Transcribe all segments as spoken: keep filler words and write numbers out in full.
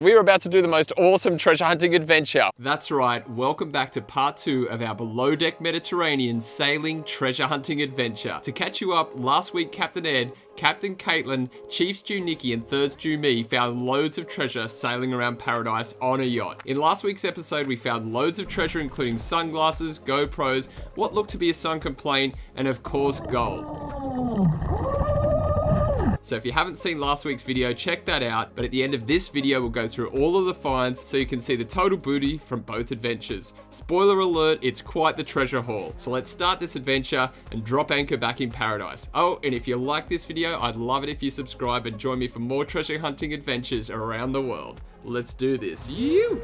We are about to do the most awesome treasure hunting adventure. That's right. Welcome back to part two of our below deck Mediterranean sailing treasure hunting adventure. To catch you up, last week Captain Ed, Captain Caitlin, Chief Stew Nikki and Third Stew Me found loads of treasure sailing around paradise on a yacht. In last week's episode, we found loads of treasure including sunglasses, GoPros, what looked to be a sunken plane and of course gold. So if you haven't seen last week's video, check that out. But at the end of this video, we'll go through all of the finds so you can see the total booty from both adventures. Spoiler alert, it's quite the treasure haul. So let's start this adventure and drop anchor back in paradise. Oh, and if you like this video, I'd love it if you subscribe and join me for more treasure hunting adventures around the world. Let's do this. You.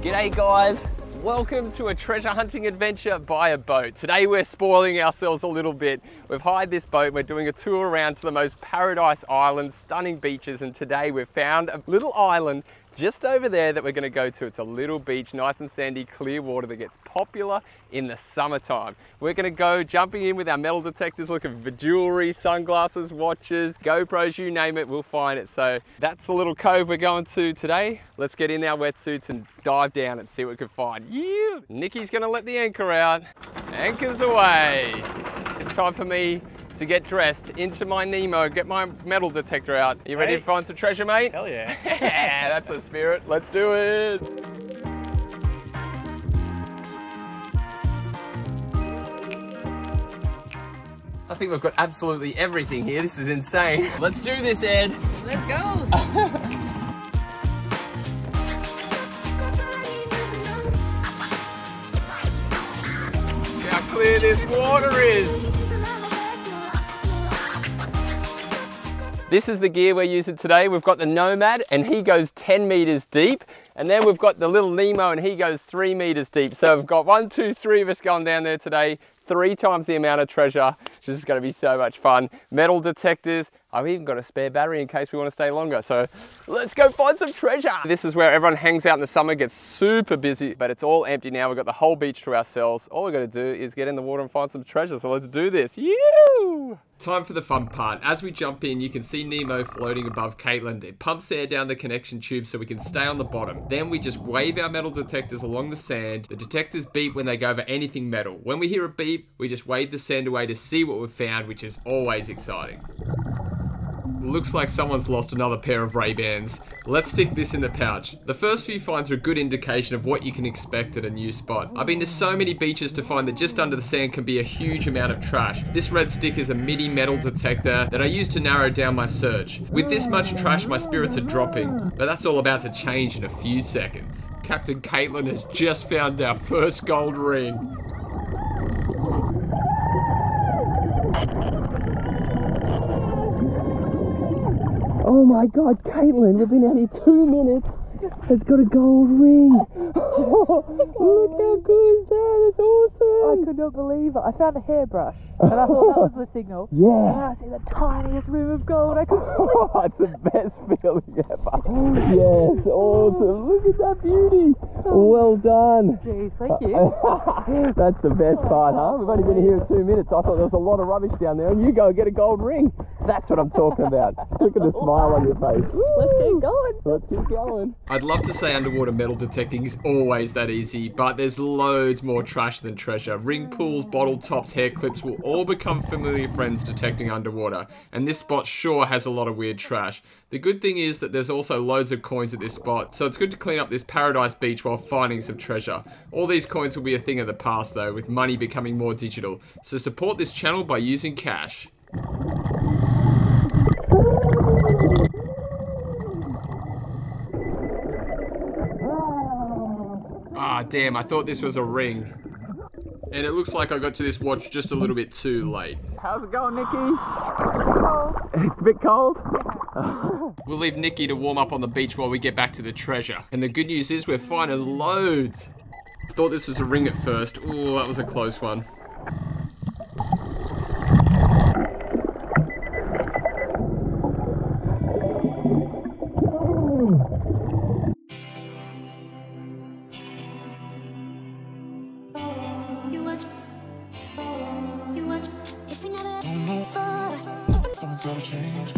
G'day guys. Welcome to a treasure hunting adventure by a boat. Today we're spoiling ourselves a little bit. We've hired this boat and we're doing a tour around to the most paradise islands, stunning beaches, and today we've found a little island just over there that we're going to go to. It's a little beach, nice and sandy, clear water that gets popular in the summertime. We're going to go jumping in with our metal detectors, looking for jewelry, sunglasses, watches, GoPros, you name it, we'll find it. So that's the little cove we're going to today. Let's get in our wetsuits and dive down and see what we can find. Yeah. Nikki's going to let the anchor out. Anchor's away. It's time for me to get dressed, into my Nemo, get my metal detector out. You ready hey. to find some treasure, mate? Hell yeah. Yeah, that's the spirit. Let's do it. I think we've got absolutely everything here. This is insane. Let's do this, Ed. Let's go. How clear this water is. This is the gear we're using today. We've got the Nomad and he goes ten meters deep. And then we've got the little Nemo and he goes three meters deep. So we've got one, two, three of us going down there today. Three times the amount of treasure. This is gonna be so much fun. Metal detectors. I've even got a spare battery in case we wanna stay longer. So let's go find some treasure. This is where everyone hangs out in the summer, gets super busy, but it's all empty now. We've got the whole beach to ourselves. All we're gonna do is get in the water and find some treasure. So let's do this. Yoo! Time for the fun part. As we jump in, you can see Nemo floating above Caitlin. It pumps air down the connection tube so we can stay on the bottom. Then we just wave our metal detectors along the sand. The detectors beep when they go over anything metal. When we hear a beep, we just wave the sand away to see what we've found, which is always exciting. Looks like someone's lost another pair of Ray-Bans. Let's stick this in the pouch. The first few finds are a good indication of what you can expect at a new spot. I've been to so many beaches to find that just under the sand can be a huge amount of trash. This red stick is a mini metal detector that I use to narrow down my search. With this much trash, my spirits are dropping, but that's all about to change in a few seconds. Captain Caitlin has just found our first gold ring. Oh my God, Caitlin, we've been out here two minutes. It's got a gold ring. Oh, look how good is that? It's awesome. I could not believe it. I found a hairbrush, and I thought that was the signal. Yeah. And I see the tiniest rim of gold. I could. Oh, it's the best feeling ever. Yes, awesome. Look at that beauty. Well done. Jeez, thank you. That's the best part, huh? We've only been here two minutes. I thought there was a lot of rubbish down there, and you go and get a gold ring. That's what I'm talking about. Look at the smile on your face. Let's keep going. Let's keep going. I'd love to say underwater metal detecting is always that easy, but there's loads more trash than treasure. Ring pulls, bottle tops, hair clips will all become familiar friends detecting underwater. And this spot sure has a lot of weird trash. The good thing is that there's also loads of coins at this spot, so it's good to clean up this paradise beach while finding some treasure. All these coins will be a thing of the past though, with money becoming more digital. So support this channel by using cash. Ah, damn, I thought this was a ring. And it looks like I got to this watch just a little bit too late. How's it going, Nikki? Cold. It's a bit cold? We'll leave Nikki to warm up on the beach while we get back to the treasure. And the good news is we're finding loads. Thought this was a ring at first. Ooh, that was a close one. Don't know, but something's gonna change.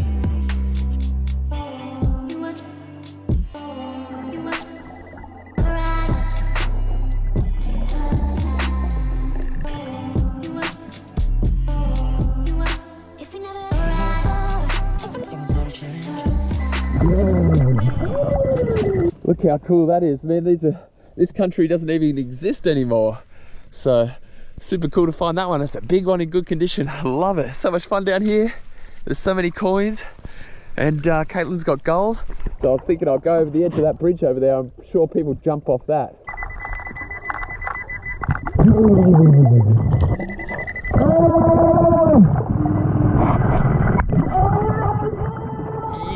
Look how cool that is, man. These are, this country doesn't even exist anymore. So super cool to find that one. It's a big one in good condition. I love it. So much fun down here. There's so many coins. And uh, Caitlin's got gold. So I was thinking I'll go over the edge of that bridge over there. I'm sure people jump off that.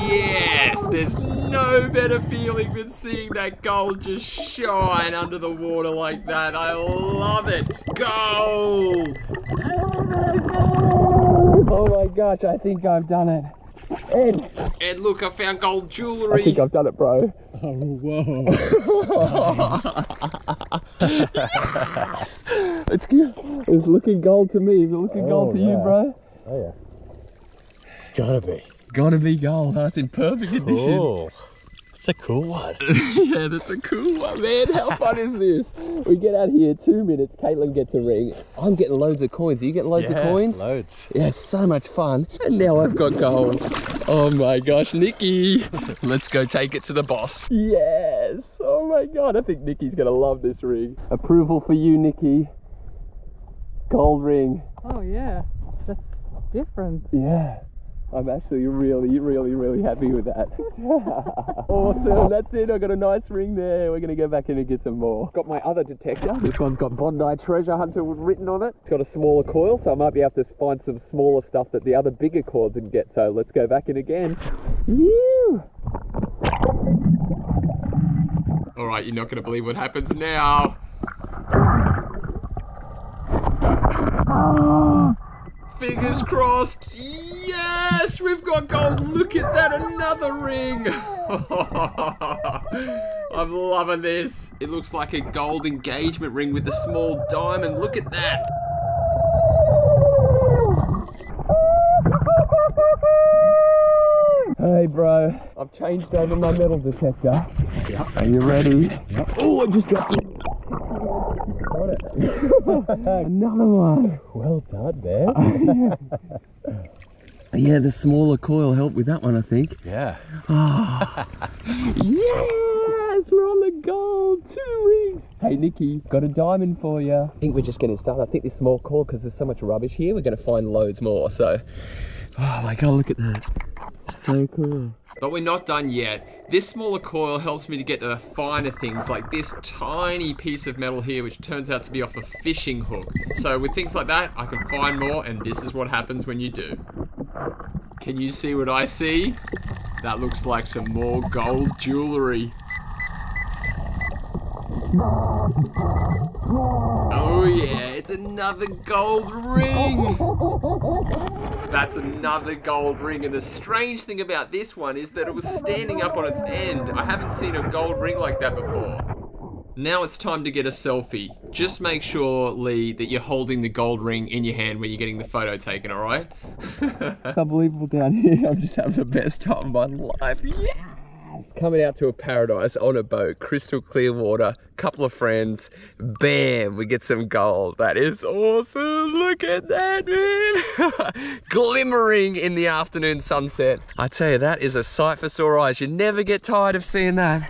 Yes, there's no better feeling than seeing that gold just shine under the water like that. I love it. Gold! Oh my gosh, I think I've done it. Ed! Ed, look, I found gold jewellery! I think I've done it, bro. Oh, whoa. Yes. It's good. It's looking gold to me. Is it looking oh, gold to yeah. you, bro? Oh, yeah. It's gotta be. Gotta be gold. That's in perfect condition. Oh, that's a cool one. Yeah, that's a cool one, man. How fun is this? We get out here two minutes. Caitlin gets a ring. I'm getting loads of coins. Are you getting loads yeah, of coins? Loads. Yeah, it's so much fun. And now I've got gold. Oh my gosh, Nikki. Let's go take it to the boss. Yes. Oh my God. I think Nikki's gonna love this ring. Approval for you, Nikki. Gold ring. Oh yeah. That's different. Yeah. I'm actually really, really, really happy with that. Awesome, that's it. I got a nice ring there. We're going to go back in and get some more. Got my other detector. This one's got Bondi Treasure Hunter written on it. It's got a smaller coil, so I might be able to find some smaller stuff that the other bigger coil didn't get. So let's go back in again. Woo! All right, you're not going to believe what happens now. Fingers crossed. Yes, we've got gold. Look at that, another ring. I'm loving this. It looks like a gold engagement ring with a small diamond. Look at that. Hey, bro. I've changed over my metal detector. Yep. Are you ready? Yep. Oh, I just dropped it. Got it. Another one. Well done, man. Yeah, the smaller coil helped with that one, I think. Yeah. Oh. Yes, we're on the gold. Two rings. Hey, Nikki, got a diamond for you. I think we're just getting started. I think this small coil, because there's so much rubbish here, we're going to find loads more. So, oh my God, look at that. So cool. But we're not done yet. This smaller coil helps me to get to the finer things, like this tiny piece of metal here, which turns out to be off a fishing hook. So with things like that, I can find more, and this is what happens when you do. Can you see what I see? That looks like some more gold jewelry. Oh yeah, it's another gold ring. That's another gold ring, and the strange thing about this one is that it was standing up on its end. I haven't seen a gold ring like that before. Now it's time to get a selfie. Just make sure, Lee, that you're holding the gold ring in your hand when you're getting the photo taken, all right? It's unbelievable down here. I'm just having the best time of my life. Yeah! Coming out to a paradise on a boat, crystal clear water, couple of friends, bam, we get some gold. That is awesome. Look at that, man. Glimmering in the afternoon sunset. I tell you, that is a sight for sore eyes. You never get tired of seeing that.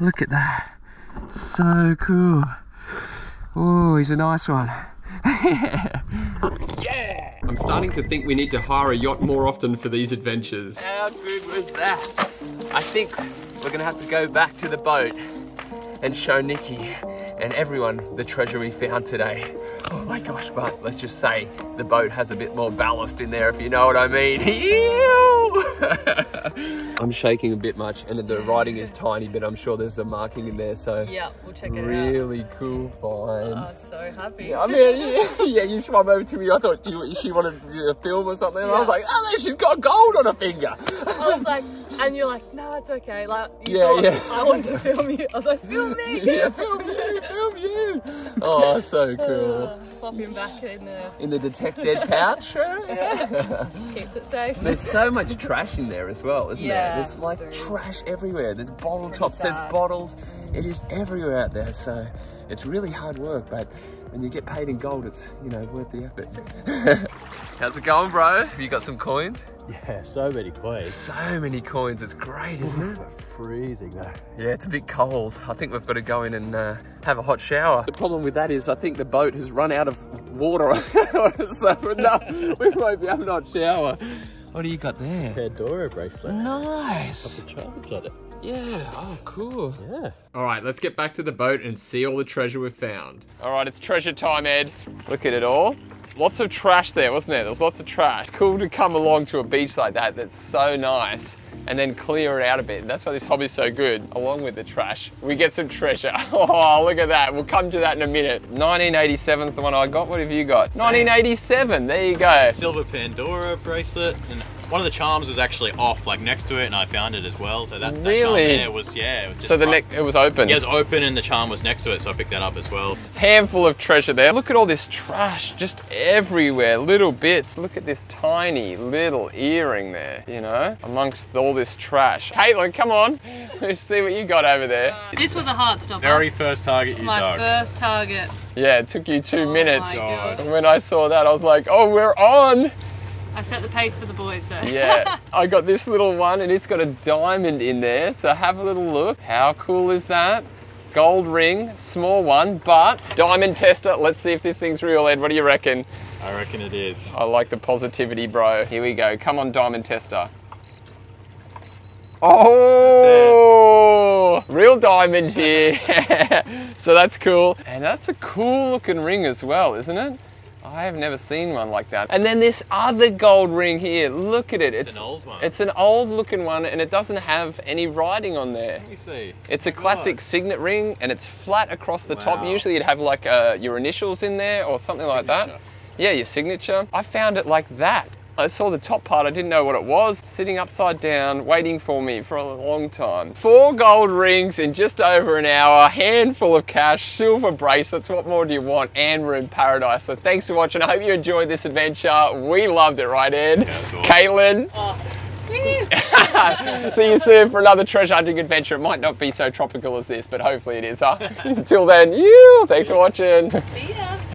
Look at that. So cool. Oh, he's a nice one. Yeah. I'm starting to think we need to hire a yacht more often for these adventures. How good was that? I think we're gonna have to go back to the boat and show Nikki and everyone the treasure we found today. Oh my gosh, but let's just say the boat has a bit more ballast in there, if you know what I mean. I'm shaking a bit much, and the writing is tiny, but I'm sure there's a marking in there, so yeah, we'll check it really out. Really cool find. Oh, so happy. Yeah, I mean, yeah, yeah, you swam over to me. I thought you, she wanted to do a film or something, and yeah. I was like, oh, no, she's got gold on her finger. I was like, and you're like, no, it's okay. Like, you yeah, yeah. I want to film you. I was like, film me. Yeah, film you, film you. Oh, so cool. Uh, pop him back in the... in the detected pouch. Yeah. Keeps it safe. There's so much trash in there as well, isn't yeah, there? There's like there trash everywhere. There's bottle Pretty tops, sad. There's bottles. It is everywhere out there, so it's really hard work, but when you get paid in gold, it's, you know, worth the effort. How's it going, bro? Have you got some coins? Yeah, so many coins. So many coins. It's great, isn't it? It's freezing though. Yeah, it's a bit cold. I think we've got to go in and uh, have a hot shower. The problem with that is I think the boat has run out of water. So no, we won't be having a hot shower. What do you got there? Pandora bracelet. Nice. Got the charms on it. Yeah, oh cool. Yeah. All right, let's get back to the boat and see all the treasure we've found. All right, it's treasure time, Ed. Look at it all. Lots of trash there, wasn't there? There was lots of trash. Cool to come along to a beach like that, that's so nice, and then clear it out a bit. That's why this hobby's so good. Along with the trash, we get some treasure. Oh, look at that. We'll come to that in a minute. nineteen eighty-seven's the one I got. What have you got? Same. nineteen eighty-seven, there you go. Silver Pandora bracelet. And one of the charms was actually off, like next to it, and I found it as well. So that, that really? Charm there was, yeah. It was so the neck, it was open? Yeah, it was open and the charm was next to it, so I picked that up as well. Handful of treasure there. Look at all this trash, just everywhere, little bits. Look at this tiny little earring there, you know, amongst all this trash. Caitlin, come on, let's see what you got over there. This was a heart stopper. Very first target you My dug. My first target. Yeah, it took you two oh minutes. And when I saw that, I was like, oh, we're on. I set the pace for the boys, so. Yeah, I got this little one and it's got a diamond in there, so have a little look. How cool is that? Gold ring, small one, but diamond tester. Let's see if this thing's real, Ed. What do you reckon? I reckon it is. I like the positivity, bro. Here we go. Come on, diamond tester. Oh, real diamond here. So that's cool. And that's a cool looking ring as well, isn't it? I have never seen one like that. And then this other gold ring here, look at it. It's, it's an old one. It's an old looking one and it doesn't have any writing on there. Let me see. It's a classic signet ring and it's flat across the wow. top. Usually you'd have like uh, your initials in there or something signature. like that. Yeah, your signature. I found it like that. I saw the top part, I didn't know what it was, sitting upside down, waiting for me for a long time. Four gold rings in just over an hour, handful of cash, silver bracelets, what more do you want? And we're in paradise. So thanks for watching. I hope you enjoyed this adventure. We loved it, right, Ed? Yeah, awesome. Caitlin? Oh. See you soon for another treasure hunting adventure. It might not be so tropical as this, but hopefully it is, huh? Until then, you. thanks for watching. See ya.